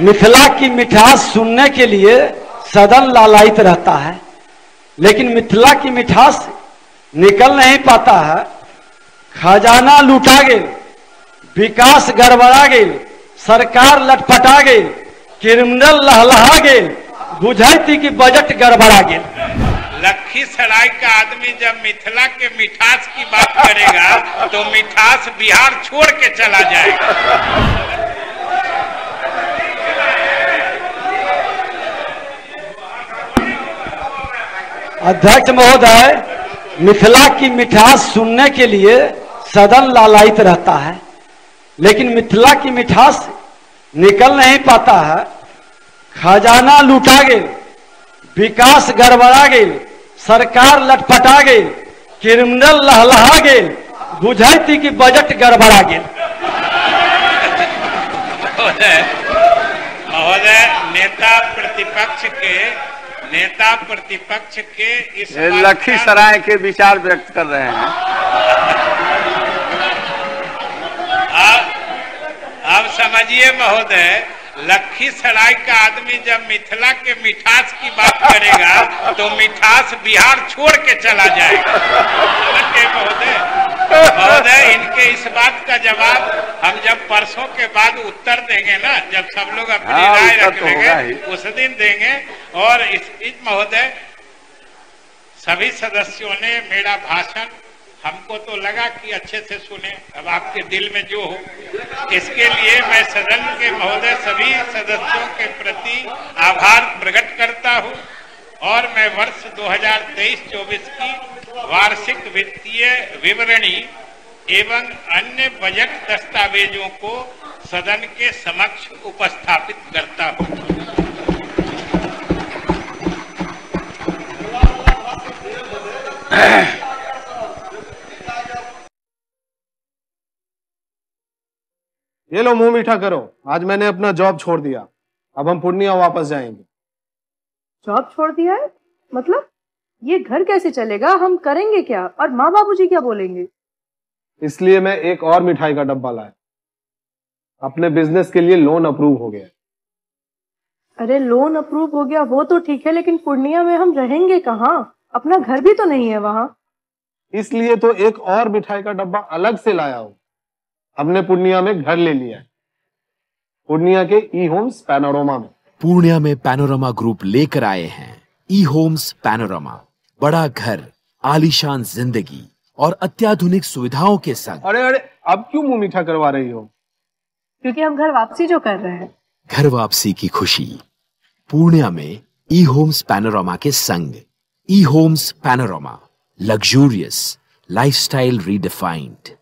मिथिला की मिठास सुनने के लिए सदन लालायित रहता है, लेकिन मिथिला की मिठास निकल नहीं पाता है। खजाना लूटा गया, विकास गड़बड़ा गया, सरकार लटपटा गई, क्रिमिनल लहलहा गया, बुझाती कि बजट गड़बड़ा गया। लखीसराय का आदमी जब मिथिला के मिठास की बात करेगा तो मिठास बिहार छोड़ के चला जाएगा। अध्यक्ष महोदय, मिथिला की मिठास सुनने के लिए सदन लालायित रहता है, लेकिन मिथिला की मिठास निकल नहीं पाता है। खजाना लूटा गया, विकास गड़बड़ा गया, सरकार लटपटा गई, क्रिमिनल लहलहा गई, बुझाती कि बजट गड़बड़ा गया। महोदय, नेता प्रतिपक्ष के इस लखीसराय के विचार व्यक्त कर रहे हैं। अब समझिए महोदय, लखीसराय का आदमी जब मिथिला के मिठास की बात करेगा तो मिठास बिहार छोड़ के चला जाएगा। महोदय, इनके इस बात का जवाब हम जब परसों के बाद उत्तर देंगे ना, जब सब लोग अपनी राय रख लेंगे उस दिन देंगे। और इस महोदय, सभी सदस्यों ने मेरा भाषण, हमको तो लगा कि अच्छे से सुने, अब आपके दिल में जो हो, इसके लिए मैं सदन के महोदय सभी सदस्यों के प्रति आभार प्रकट करता हूं। और मैं वर्ष 2023-24 की वार्षिक वित्तीय विवरणी एवं अन्य बजट दस्तावेजों को सदन के समक्ष उपस्थापित करता हूं। ये लो मुंह मीठा करो, आज मैंने अपना जॉब छोड़ दिया, अब हम पूर्णिया वापस जाएंगे। जॉब छोड़ दिया है मतलब? ये घर कैसे चलेगा, हम करेंगे क्या, और माँ बाबूजी क्या बोलेंगे? इसलिए मैं एक और मिठाई का डब्बा लाया, अपने बिजनेस के लिए लोन अप्रूव हो गया। अरे लोन अप्रूव हो गया वो तो ठीक है, लेकिन पूर्णिया में हम रहेंगे कहाँ, अपना घर भी तो नहीं है वहाँ। इसलिए तो एक और मिठाई का डब्बा अलग से लाया हो, हमने पूर्णिया में घर ले लिया है, पूर्णिया के ई होम्स पैनोरामा में। पूर्णिया में पैनोरामा ग्रुप लेकर आए हैं ई होम्स पैनोरामा, बड़ा घर, आलीशान जिंदगी और अत्याधुनिक सुविधाओं के संग। अरे अरे, अब क्यों मुंह मीठा करवा रही हो? क्योंकि हम घर वापसी जो कर रहे हैं। घर वापसी की खुशी पूर्णिया में ई होम्स पैनोरामा के संग। ई Holmes panorama, luxurious lifestyle redefined.